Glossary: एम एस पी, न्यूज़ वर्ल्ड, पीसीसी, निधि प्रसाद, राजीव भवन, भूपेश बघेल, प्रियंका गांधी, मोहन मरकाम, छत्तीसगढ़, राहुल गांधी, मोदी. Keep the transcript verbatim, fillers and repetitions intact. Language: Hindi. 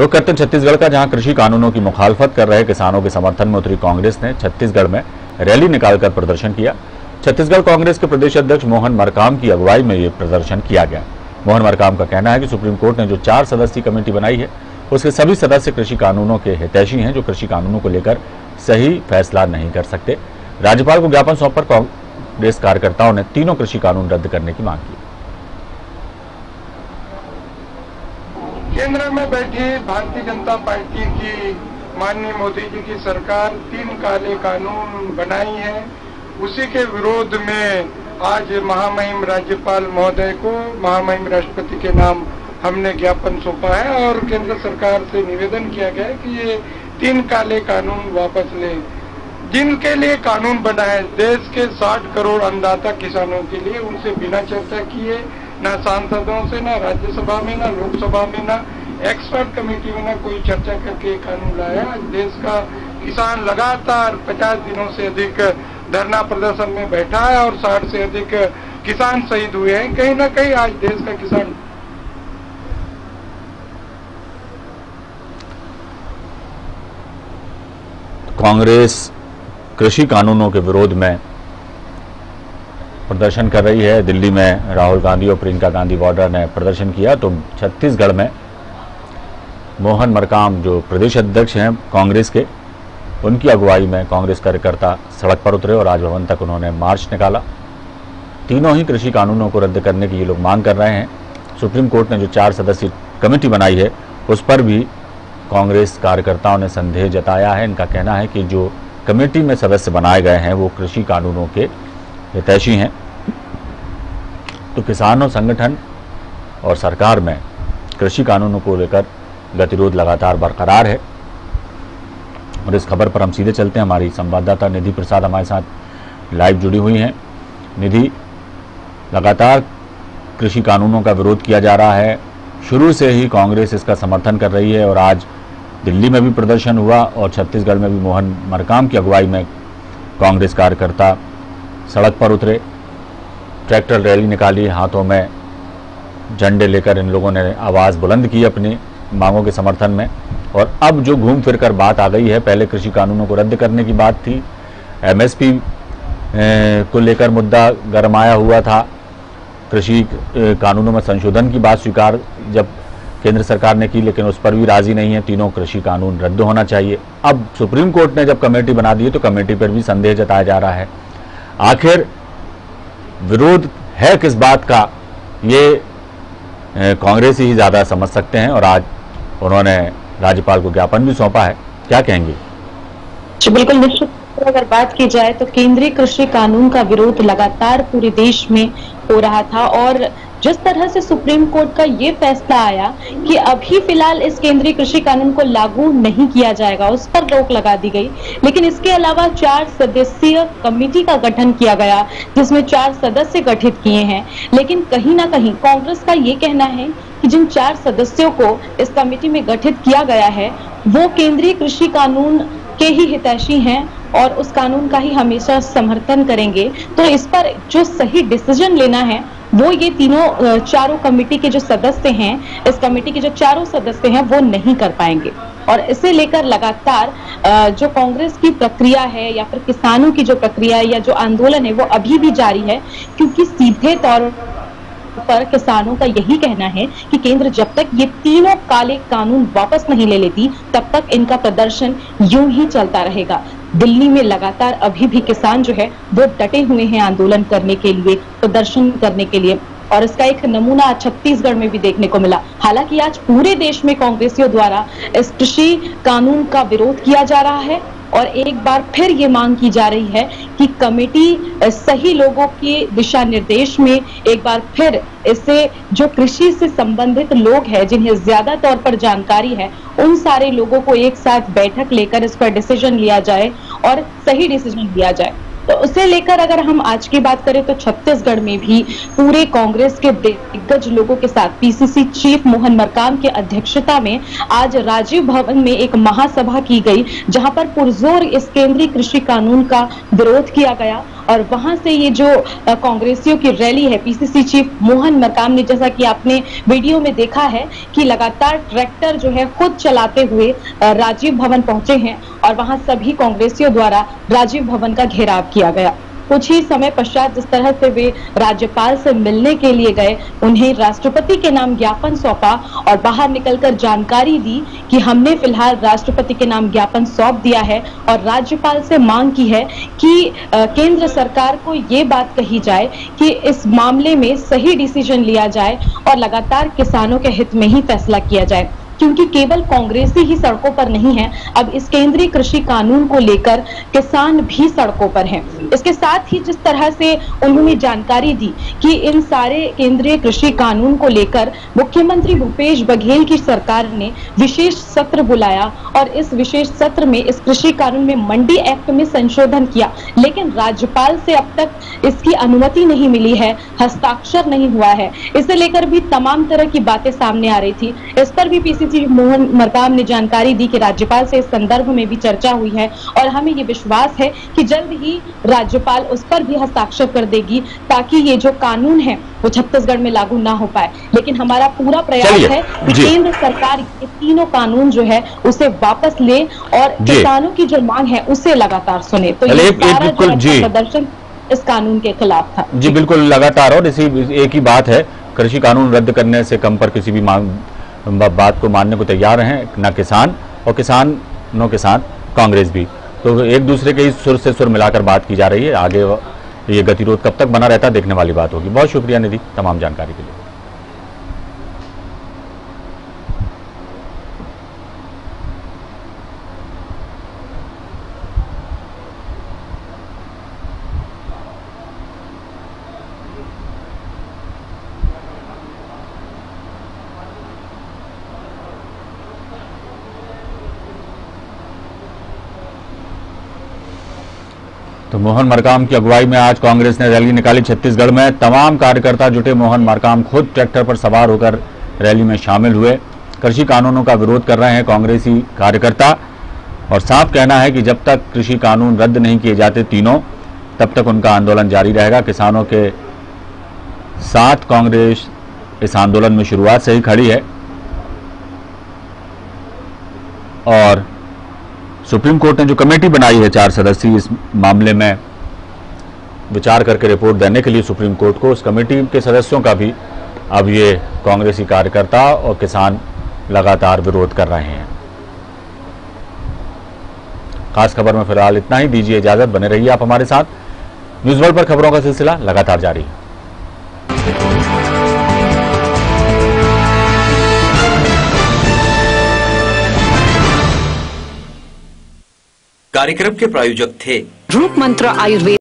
रुख करते छत्तीसगढ़ का, जहां कृषि कानूनों की मुखालफत कर रहे किसानों के समर्थन में उतरी कांग्रेस ने छत्तीसगढ़ में रैली निकालकर प्रदर्शन किया। छत्तीसगढ़ कांग्रेस के प्रदेश अध्यक्ष मोहन मरकाम की अगुवाई में ये प्रदर्शन किया गया। मोहन मरकाम का कहना है कि सुप्रीम कोर्ट ने जो चार सदस्यीय कमेटी बनाई है उसके सभी सदस्य कृषि कानूनों के हितैषी हैं, जो कृषि कानूनों को लेकर सही फैसला नहीं कर सकते। राज्यपाल को ज्ञापन सौंप कर कांग्रेस कार्यकर्ताओं ने तीनों कृषि कानून रद्द करने की मांग की। केंद्र में बैठी भारतीय जनता पार्टी की माननीय मोदी जी की सरकार तीन काले कानून बनाई है, उसी के विरोध में आज महामहिम राज्यपाल महोदय को महामहिम राष्ट्रपति के नाम हमने ज्ञापन सौंपा है और केंद्र सरकार से निवेदन किया गया है कि ये तीन काले कानून वापस लें, जिनके लिए कानून बनाए देश के साठ करोड़ अन्नदाता किसानों के लिए। उनसे बिना चर्चा किए, ना सांसदों से, ना राज्यसभा में, ना लोकसभा में, ना एक्सपर्ट कमेटी में, ना कोई चर्चा करके कानून लाया। आज देश का किसान लगातार पचास दिनों से अधिक धरना प्रदर्शन में बैठा है और साठ से अधिक किसान शहीद हुए हैं। कहीं ना कहीं आज देश का किसान। कांग्रेस कृषि कानूनों के विरोध में प्रदर्शन कर रही है। दिल्ली में राहुल गांधी और प्रियंका गांधी बॉर्डर ने प्रदर्शन किया, तो छत्तीसगढ़ में मोहन मरकाम जो प्रदेश अध्यक्ष हैं कांग्रेस के, उनकी अगुवाई में कांग्रेस कार्यकर्ता सड़क पर उतरे और राजभवन तक उन्होंने मार्च निकाला। तीनों ही कृषि कानूनों को रद्द करने की ये लोग मांग कर रहे हैं। सुप्रीम कोर्ट ने जो चार सदस्यीय कमेटी बनाई है उस पर भी कांग्रेस कार्यकर्ताओं ने संदेह जताया है। इनका कहना है कि जो कमेटी में सदस्य बनाए गए हैं वो कृषि कानूनों के हितैषी हैं, तो किसानों, संगठन और सरकार में कृषि कानूनों को लेकर गतिरोध लगातार बरकरार है। और इस खबर पर हम सीधे चलते हैं। हमारी संवाददाता निधि प्रसाद हमारे साथ लाइव जुड़ी हुई हैं। निधि, लगातार कृषि कानूनों का विरोध किया जा रहा है, शुरू से ही कांग्रेस इसका समर्थन कर रही है और आज दिल्ली में भी प्रदर्शन हुआ और छत्तीसगढ़ में भी मोहन मरकाम की अगुवाई में कांग्रेस कार्यकर्ता सड़क पर उतरे, ट्रैक्टर रैली निकाली, हाथों में झंडे लेकर इन लोगों ने आवाज़ बुलंद की अपनी मांगों के समर्थन में। और अब जो घूम फिर कर बात आ गई है, पहले कृषि कानूनों को रद्द करने की बात थी, एम एस पी को लेकर मुद्दा गरमाया हुआ था, कृषि कानूनों में संशोधन की बात स्वीकार जब केंद्र सरकार ने की लेकिन उस पर भी राजी नहीं है, तीनों कृषि कानून रद्द होना चाहिए। अब सुप्रीम कोर्ट ने जब कमेटी बना दी है तो कमेटी पर भी संदेह जताया जा रहा है। आखिर विरोध है किस बात का, ये कांग्रेस ही ज़्यादा समझ सकते हैं। और आज उन्होंने राज्यपाल को ज्ञापन भी सौंपा है, क्या कहेंगे? जी बिल्कुल, निश्चित अगर बात की जाए तो केंद्रीय कृषि कानून का विरोध लगातार पूरे देश में हो रहा था और जिस तरह से सुप्रीम कोर्ट का ये फैसला आया कि अभी फिलहाल इस केंद्रीय कृषि कानून को लागू नहीं किया जाएगा, उस पर रोक लगा दी गई। लेकिन इसके अलावा चार सदस्यीय कमेटी का गठन किया गया जिसमें चार सदस्य गठित किए हैं, लेकिन कहीं ना कहीं कांग्रेस का ये कहना है कि जिन चार सदस्यों को इस कमेटी में गठित किया गया है वो केंद्रीय कृषि कानून के ही हितैषी हैं और उस कानून का ही हमेशा समर्थन करेंगे। तो इस पर जो सही डिसीजन लेना है वो ये तीनों चारों कमेटी के जो सदस्य हैं, इस कमेटी के जो चारों सदस्य हैं वो नहीं कर पाएंगे। और इसे लेकर लगातार जो कांग्रेस की प्रक्रिया है या फिर किसानों की जो प्रक्रिया है या जो आंदोलन है वो अभी भी जारी है, क्योंकि सीधे तौर पर किसानों का यही कहना है कि केंद्र जब तक ये तीनों काले कानून वापस नहीं ले लेती तब तक इनका प्रदर्शन यूं ही चलता रहेगा। दिल्ली में लगातार अभी भी किसान जो है वो डटे हुए हैं आंदोलन करने के लिए, प्रदर्शन करने के लिए, और इसका एक नमूना छत्तीसगढ़ में भी देखने को मिला। हालांकि आज पूरे देश में कांग्रेसियों द्वारा इस कृषि कानून का विरोध किया जा रहा है और एक बार फिर ये मांग की जा रही है कि कमेटी सही लोगों के दिशा निर्देश में एक बार फिर इससे जो कृषि से संबंधित लोग हैं, जिन्हें ज्यादा तौर पर जानकारी है, उन सारे लोगों को एक साथ बैठक लेकर इस पर डिसीजन लिया जाए और सही डिसीजन लिया जाए। तो उसे लेकर अगर हम आज की बात करें तो छत्तीसगढ़ में भी पूरे कांग्रेस के दिग्गज लोगों के साथ P C C chief मोहन मरकाम की अध्यक्षता में आज राजीव भवन में एक महासभा की गई, जहां पर पुरजोर इस केंद्रीय कृषि कानून का विरोध किया गया और वहां से ये जो कांग्रेसियों की रैली है, पीसीसी चीफ मोहन मरकाम ने, जैसा कि आपने वीडियो में देखा है कि लगातार ट्रैक्टर जो है खुद चलाते हुए राजीव भवन पहुंचे हैं और वहां सभी कांग्रेसियों द्वारा राजीव भवन का घेराव किया गया। कुछ ही समय पश्चात जिस तरह से वे राज्यपाल से मिलने के लिए गए, उन्हें राष्ट्रपति के नाम ज्ञापन सौंपा और बाहर निकलकर जानकारी दी कि हमने फिलहाल राष्ट्रपति के नाम ज्ञापन सौंप दिया है और राज्यपाल से मांग की है कि केंद्र सरकार को ये बात कही जाए कि इस मामले में सही डिसीजन लिया जाए और लगातार किसानों के हित में ही फैसला किया जाए, क्योंकि केवल कांग्रेसी ही सड़कों पर नहीं है, अब इस केंद्रीय कृषि कानून को लेकर किसान भी सड़कों पर हैं। इसके साथ ही जिस तरह से उन्होंने जानकारी दी कि इन सारे केंद्रीय कृषि कानून को लेकर मुख्यमंत्री भूपेश बघेल की सरकार ने विशेष सत्र बुलाया और इस विशेष सत्र में इस कृषि कानून में मंडी एक्ट में संशोधन किया, लेकिन राज्यपाल से अब तक इसकी अनुमति नहीं मिली है, हस्ताक्षर नहीं हुआ है। इसे लेकर भी तमाम तरह की बातें सामने आ रही थी। इस पर भी पीसीसी मोहन मरकाम ने जानकारी दी कि राज्यपाल से इस संदर्भ में भी चर्चा हुई है और हमें ये विश्वास है कि जल्द ही राज्यपाल उस पर भी हस्ताक्षर कर देगी ताकि ये जो कानून है वो छत्तीसगढ़ में लागू ना हो पाए। लेकिन हमारा पूरा प्रयास है कि केंद्र सरकार ये तीनों कानून जो है उसे वापस ले और किसानों की जो मांग है उसे लगातार सुने। तो ये सारा प्रदर्शन इस कानून के खिलाफ था। जी बिल्कुल, लगातार। और इसी एक ही बात है, कृषि कानून रद्द करने से कम पर किसी भी मांग बात को मानने को तैयार हैं ना किसान, और किसानों के साथ कांग्रेस भी। तो एक दूसरे के ही सुर से सुर मिलाकर बात की जा रही है। आगे ये गतिरोध कब तक बना रहता है, देखने वाली बात होगी। बहुत शुक्रिया निधि तमाम जानकारी के लिए। तो मोहन मरकाम की अगुवाई में आज कांग्रेस ने रैली निकाली छत्तीसगढ़ में। तमाम कार्यकर्ता जुटे। मोहन मरकाम खुद ट्रैक्टर पर सवार होकर रैली में शामिल हुए। कृषि कानूनों का विरोध कर रहे हैं कांग्रेसी कार्यकर्ता और साफ कहना है कि जब तक कृषि कानून रद्द नहीं किए जाते तीनों, तब तक उनका आंदोलन जारी रहेगा। किसानों के साथ कांग्रेस इस आंदोलन में शुरुआत से ही खड़ी है और सुप्रीम कोर्ट ने जो कमेटी बनाई है चार सदस्यीय, इस मामले में विचार करके रिपोर्ट देने के लिए सुप्रीम कोर्ट को, उस कमेटी के सदस्यों का भी अब ये कांग्रेसी कार्यकर्ता और किसान लगातार विरोध कर रहे हैं। खास खबर में फिलहाल इतना ही। दीजिए इजाजत, बने रहिए आप हमारे साथ। न्यूज़ वर्ल्ड पर खबरों का सिलसिला लगातार जारी है। कार्यक्रम के प्रायोजक थे रूप मंत्र आयुर्वेद।